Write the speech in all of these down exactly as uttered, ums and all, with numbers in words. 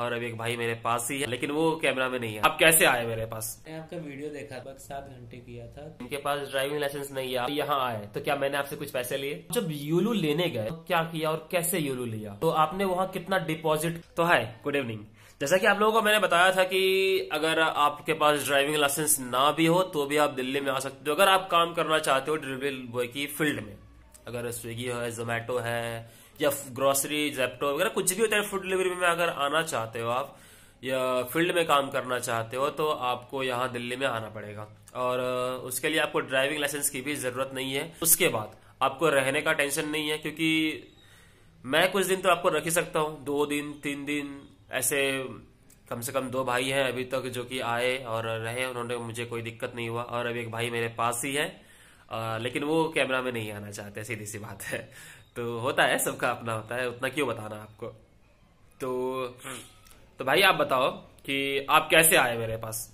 और अब एक भाई मेरे पास ही है लेकिन वो कैमरा में नहीं है। अब कैसे आए मेरे पास? मैंने आपका वीडियो देखा था, सात घंटे किया था। इनके पास ड्राइविंग लाइसेंस नहीं है, यहाँ आए तो क्या मैंने आपसे कुछ पैसे लिए? जब यूलू लेने गए तो क्या किया और कैसे यूलू लिया? तो आपने वहाँ कितना डिपॉजिट? तो हाय, गुड इवनिंग। जैसा कि आप लोगों को मैंने बताया था कि अगर आपके पास ड्राइविंग लाइसेंस ना भी हो तो भी आप दिल्ली में आ सकते हो अगर आप काम करना चाहते हो डिलीवरी बॉय की फील्ड में। अगर स्विगी है, जोमेटो है, या ग्रोसरी, जेप्टो वगैरह कुछ भी होता है फूड डिलीवरी में, अगर आना चाहते हो आप या फील्ड में काम करना चाहते हो तो आपको यहाँ दिल्ली में आना पड़ेगा और उसके लिए आपको ड्राइविंग लाइसेंस की भी जरूरत नहीं है। उसके बाद आपको रहने का टेंशन नहीं है क्योंकि मैं कुछ दिन तो आपको रख ही सकता हूँ, दो दिन तीन दिन ऐसे। कम से कम दो भाई हैं अभी तक जो कि आए और रहे, उन्होंने मुझे कोई दिक्कत नहीं हुआ। और अब एक भाई मेरे पास ही है आ, लेकिन वो कैमरा में नहीं आना चाहते, सीधी सी बात है। तो होता है, सबका अपना होता है, उतना क्यों बताना आपको। तो तो भाई आप बताओ कि आप कैसे आए मेरे पास?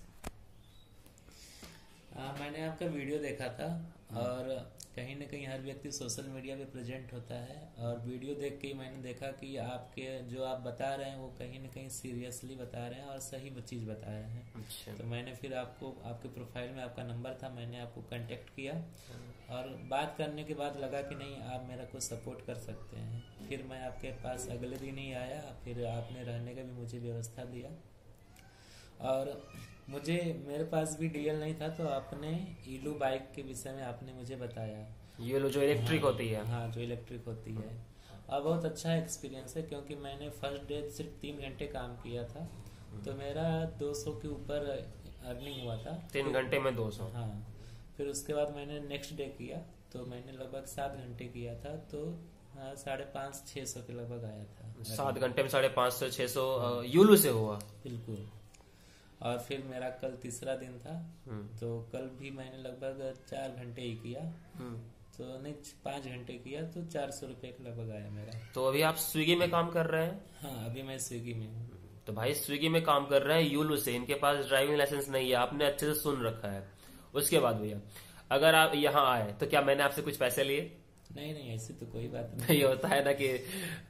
आ, मैंने आपका वीडियो देखा था और कहीं ना कहीं हर व्यक्ति सोशल मीडिया पे प्रेजेंट होता है और वीडियो देख के मैंने देखा कि आपके जो आप बता रहे हैं वो कहीं ना कहीं सीरियसली बता रहे हैं और सही चीज़ बता रहे हैं। अच्छा। तो मैंने फिर आपको, आपके प्रोफाइल में आपका नंबर था, मैंने आपको कॉन्टेक्ट किया और बात करने के बाद लगा कि नहीं, आप मेरा कुछ सपोर्ट कर सकते हैं। फिर मैं आपके पास अगले दिन ही आया, फिर आपने रहने का भी मुझे व्यवस्था दिया और मुझे, मेरे पास भी डीएल नहीं था तो आपने यूलू बाइक के विषय में आपने मुझे बताया। यूलू जो इलेक्ट्रिक हाँ, होती है हाँ जो इलेक्ट्रिक होती है। और बहुत अच्छा एक्सपीरियंस है क्योंकि मैंने फर्स्ट डे सिर्फ तीन घंटे काम किया था तो मेरा दो सौ के ऊपर अर्निंग हुआ था। तीन घंटे में दो सौ? हाँ। फिर उसके बाद मैंने नेक्स्ट डे किया तो मैंने लगभग सात घंटे किया था तो हाँ, साढ़े पाँच छः सौ के लगभग आया था। सात घंटे में साढ़े पाँच सौ छः सौ यूलू से हुआ? बिल्कुल। और फिर मेरा कल तीसरा दिन था तो कल भी मैंने लगभग चार घंटे ही किया, तो नहीं पाँच घंटे किया तो चार सौ रुपये के लगभग आया मेरा। तो अभी आप स्विगी में काम कर रहे हैं? हाँ, अभी मैं स्विगी में हूँ। तो भाई स्विगी में काम कर रहे हैं यूलू से, इनके पास ड्राइविंग लाइसेंस नहीं है, आपने अच्छे से सुन रखा है। उसके बाद भैया अगर आप यहाँ आए तो क्या मैंने आपसे कुछ पैसे लिए? नहीं नहीं, ऐसी तो कोई बात नहीं। होता है ना कि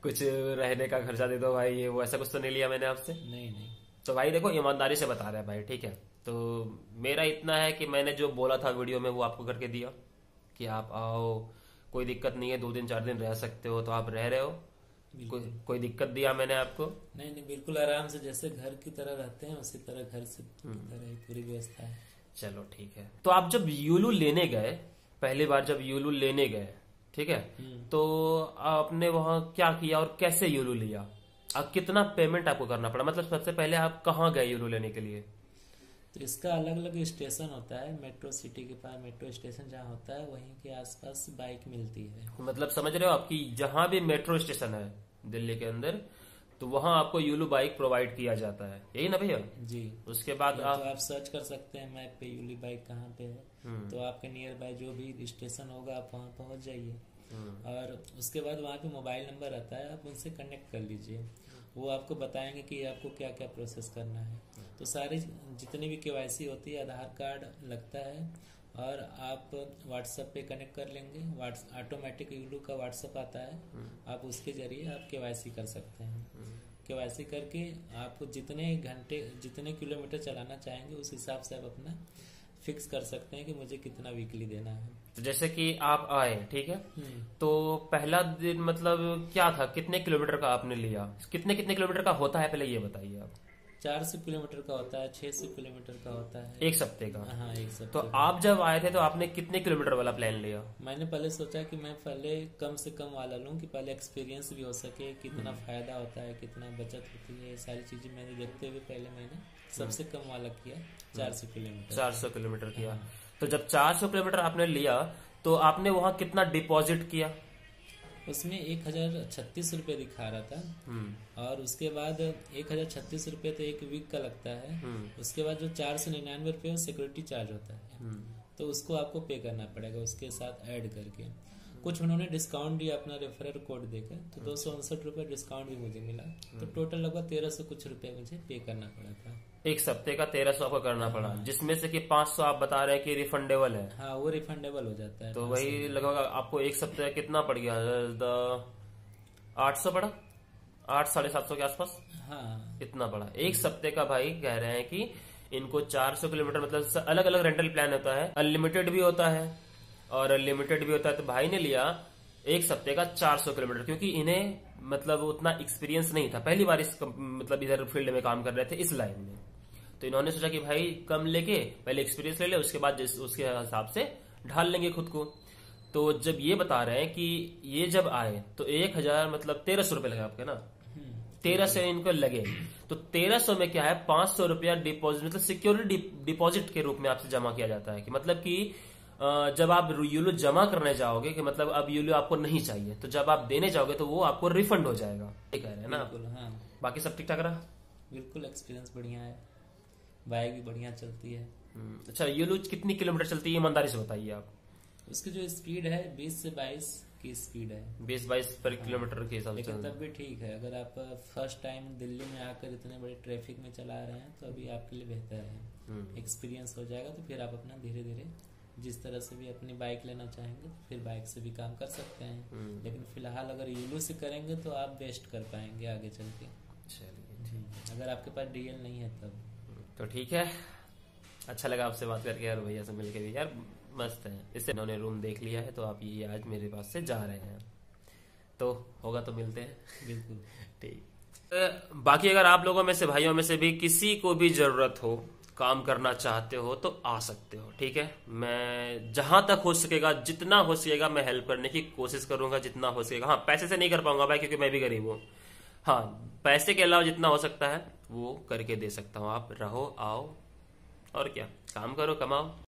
कुछ रहने का खर्चा दे दो भाई, ये वो, ऐसा कुछ तो नहीं लिया मैंने आपसे? नहीं नहीं। तो भाई देखो, ईमानदारी से बता रहे हैं भाई, ठीक है। तो मेरा इतना है कि मैंने जो बोला था वीडियो में वो आपको करके दिया कि आप आओ, कोई दिक्कत नहीं है, दो दिन चार दिन रह सकते हो, तो आप रह रहे हो। को, कोई दिक्कत दिया मैंने आपको? नहीं नहीं, बिल्कुल आराम से, जैसे घर की तरह रहते हैं उसी तरह घर से तरह पूरी व्यवस्था है। चलो ठीक है। तो आप जब यूलू लेने गए, पहली बार जब यूलू लेने गए, ठीक है, तो आपने वहाँ क्या किया और कैसे यूलू लिया? आप कितना पेमेंट आपको करना पड़ा, मतलब सबसे पहले आप कहाँ गए यूलू लेने के लिए? तो इसका अलग अलग स्टेशन होता है, मेट्रो सिटी के पास मेट्रो स्टेशन जहाँ होता है वहीं के आसपास बाइक मिलती है। मतलब समझ रहे हो, आपकी जहाँ भी मेट्रो स्टेशन है दिल्ली के अंदर तो वहाँ आपको यूलू बाइक प्रोवाइड किया जाता है, यही ना भैया? जी। उसके बाद आप, तो आप सर्च कर सकते हैं मैप पे यूलू बाइक कहाँ पे है, तो आपके नियर बाय जो भी स्टेशन होगा आप वहाँ पहुँच जाइए और उसके बाद वहाँ पे मोबाइल नंबर आता है, आप उनसे कनेक्ट कर लीजिए, वो आपको बताएंगे कि आपको क्या क्या प्रोसेस करना है। तो सारी जितनी भी केवाईसी होती है, आधार कार्ड लगता है और आप व्हाट्सएप पे कनेक्ट कर लेंगे, व्हाट्स ऑटोमेटिक यूलू का व्हाट्सएप आता है, आप उसके जरिए आप केवाईसी कर सकते हैं। केवाईसी करके आपको जितने घंटे, जितने किलोमीटर चलाना चाहेंगे उस हिसाब से आप अपना फिक्स कर सकते हैं कि मुझे कितना वीकली देना है। तो जैसे कि आप आए, ठीक है, तो पहला दिन मतलब क्या था, कितने किलोमीटर का आपने लिया? कितने कितने किलोमीटर का होता है पहले ये बताइए आप। चार सौ किलोमीटर का होता है, छह सौ किलोमीटर का होता है, एक सप्ते का। हाँ, एक सप्ते। तो आप जब आए थे तो आपने कितने किलोमीटर वाला प्लान लिया? मैंने पहले सोचा कि मैं पहले कम से कम वाला लूँ कि पहले एक्सपीरियंस भी हो सके, कितना फायदा होता है, कितना बचत होती है, सारी चीजें मैंने देखते हुए पहले मैंने सबसे कम वाला किया, चार सौ किलोमीटर। चार सौ किलोमीटर किया। तो जब चार सौ किलोमीटर आपने लिया तो आपने वहाँ कितना डिपॉजिट किया? उसमें एक हजार छत्तीस रुपये दिखा रहा था और उसके बाद एक हजार छत्तीस रुपये तो एक वीक का लगता है। उसके बाद जो चार सौ निन्यानवे रुपये सिक्योरिटी चार्ज होता है तो उसको आपको पे करना पड़ेगा, उसके साथ ऐड करके। कुछ उन्होंने डिस्काउंट दिया अपना रेफरल कोड देकर, तो दो सौ उनसठ रुपये डिस्काउंट भी मुझे मिला, तो टोटल लगभग तेरह सौ कुछ रुपये मुझे पे करना पड़ा था। एक सप्ते का तेरह सौ आपको करना पड़ा, जिसमें से कि पाँच सौ आप बता रहे हैं कि रिफंडेबल है। हाँ, वो रिफंडेबल हो जाता है। तो वही लगभग आपको एक सप्ते कितना पड़ गया? आठ सौ पड़ा, आठ साढ़े सात सौ के आसपास। हाँ। इतना बड़ा एक सप्ते का भाई कह रहे हैं कि इनको चार सौ किलोमीटर, मतलब अलग अलग रेंटल प्लान होता है, अनलिमिटेड भी होता है और अनलिमिटेड भी होता है। तो भाई ने लिया एक सप्ते का चार सौ किलोमीटर, क्योंकि इन्हें मतलब उतना एक्सपीरियंस नहीं था, पहली बार इस मतलब इधर फील्ड में काम कर रहे थे इस लाइन में। तो इन्होंने सोचा कि भाई कम लेके पहले एक्सपीरियंस ले ले, उसके बाद उसके हिसाब से ढाल लेंगे खुद को। तो जब ये बता रहे हैं कि ये जब आए तो एक हजार मतलब तेरह सौ रुपये लगे आपके ना, तेरह सौ इनको लगे। तो तेरह सौ में क्या है, पांच सौ रुपया डिपोजिट मतलब सिक्योरिटी डिपॉजिट के रूप में आपसे जमा किया जाता है। कि मतलब कि जब आप यूलो जमा करने जाओगे कि मतलब अब यूलो आपको नहीं चाहिए, तो जब आप देने जाओगे तो वो आपको रिफंड हो जाएगा। ठीक है ना? हाँ। बाकी सब ठीक ठाक रहा, बिल्कुल एक्सपीरियंस बढ़िया है, बाइक भी बढ़िया चलती है। अच्छा, यूलो कितनी किलोमीटर चलती है ईमानदारी से बताइए आप? उसकी जो स्पीड है बीस से बाईस की स्पीड है, बीस बाईस पर किलोमीटर के हिसाब से। तब भी ठीक है, अगर आप फर्स्ट टाइम दिल्ली में आकर इतने बड़े ट्रैफिक में चला रहे हैं तो अभी आपके लिए बेहतर है, एक्सपीरियंस हो जाएगा। तो फिर आप अपना धीरे धीरे जिस तरह से भी अपनी बाइक लेना चाहेंगे तो फिर बाइक से भी काम कर सकते हैं, लेकिन फिलहाल अगर यूलो से करेंगे तो आप बेस्ट कर पाएंगे आगे चल के। चलिए, अगर आपके पास डीएल नहीं है तब तो ठीक है। अच्छा लगा आपसे बात करके यार, भैया से मिलके भी यार मस्त है। इससे इन्होंने रूम देख लिया है, तो आप ये आज मेरे पास से जा रहे हैं, तो होगा तो मिलते हैं। बिल्कुल ठीक। बाकी अगर आप लोगों में से, भाइयों में से भी किसी को भी जरूरत हो, काम करना चाहते हो तो आ सकते हो। ठीक है, मैं जहां तक हो सकेगा, जितना हो सकेगा मैं हेल्प करने की कोशिश करूंगा, जितना हो सकेगा। हाँ, पैसे से नहीं कर पाऊंगा भाई, क्योंकि मैं भी गरीब हूँ। हाँ, पैसे के अलावा जितना हो सकता है वो करके दे सकता हूँ। आप रहो, आओ और क्या, काम करो, कमाओ।